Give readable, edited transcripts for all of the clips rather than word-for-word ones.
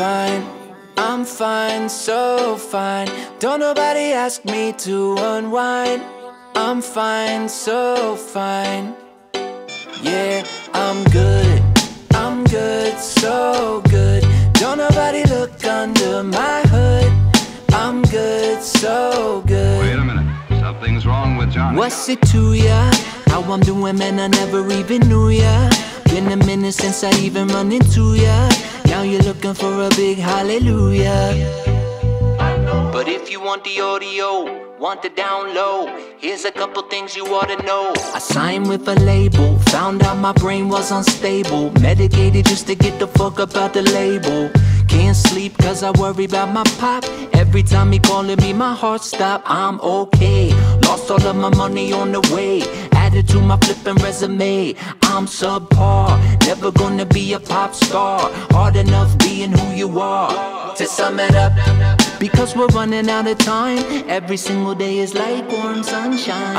fine, I'm fine, so fine. Don't nobody ask me to unwind. I'm fine, so fine. Yeah, I'm good, so good. Don't nobody look under my hood. I'm good, so good. Wait a minute, something's wrong with Johnny. What's it to ya? How I'm doing, man, I never even knew ya. Been a minute since I even run into ya. Now you're looking for a big hallelujah. But if you want the audio, want the download, here's a couple things you ought to know. I signed with a label, found out my brain was unstable. Medicated just to get the fuck up out the label. Can't sleep cause I worry about my pop. Every time he calling me my heart stop. I'm okay, lost all of my money on the way. Added to my flipping resume, I'm subpar. Never gonna be a pop star. Hard enough being who you are. To sum it up, because we're running out of time. Every single day is like warm sunshine.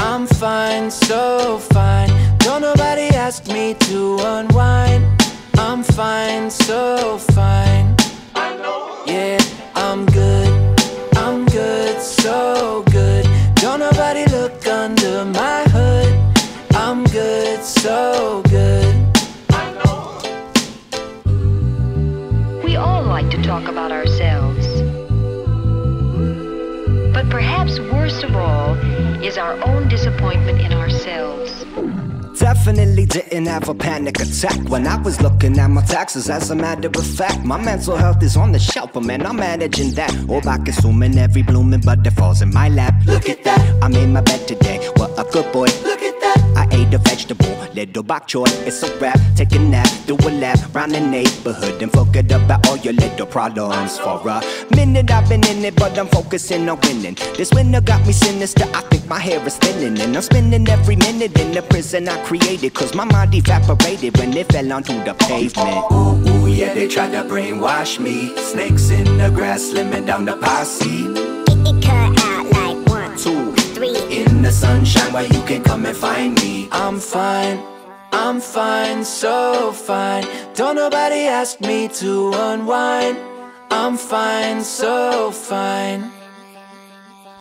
I'm fine, so fine. Don't nobody ask me to unwind. I'm fine, so fine. Yeah, I'm good, so good. Don't nobody look under my hood. I'm good, so good. We all like to talk about ourselves, but perhaps worst of all is our own disappointment in ourselves. Definitely didn't have a panic attack when I was looking at my taxes. As a matter of fact, my mental health is on the shelf, but man, I'm managing that, all by consuming every blooming bud that falls in my lap. Look at that, I made my bed today, what a good boy. Look at that, I ate a vegetable, little bok choy. It's a wrap, take a nap, do a lap round the neighborhood and forget about all your little problems. For a minute I've been in it, but I'm focusing on winning. This winter got me sinister, I think my hair is thinning, and I'm spending every minute in the prison I created, cause my mind evaporated when it fell onto the pavement. Ooh, ooh, yeah, they tried to brainwash me. Snakes in the grass, slimming down the posse. It cut out like 1, 2, 3. In the sunshine where you can come and find me. I'm fine, so fine. Don't nobody ask me to unwind. I'm fine, so fine.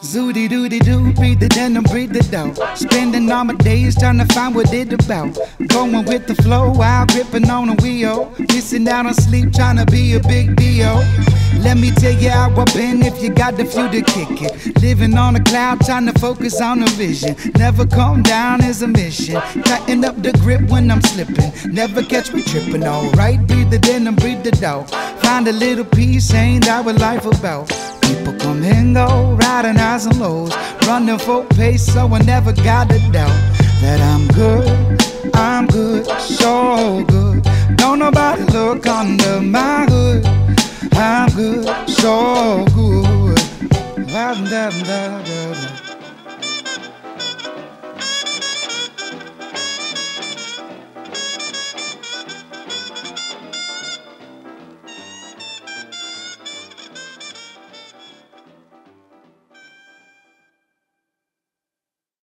Zoody doody doo, breathe it in and breathe it out. Spending all my days trying to find what it about. Going with the flow while gripping on a wheel. Missing out on sleep, trying to be a big deal. Let me tell you how I've been if you got the fuel to kick it. Living on a cloud, trying to focus on a vision. Never calm down is a mission. Tighten up the grip when I'm slipping. Never catch me tripping, alright? Breathe it in and breathe it out. Find a little peace, ain't that what life about? People come and go, riding highs and lows, running full pace, so I never got a doubt that I'm good, so good. Don't nobody look under my hood. I'm good, so good.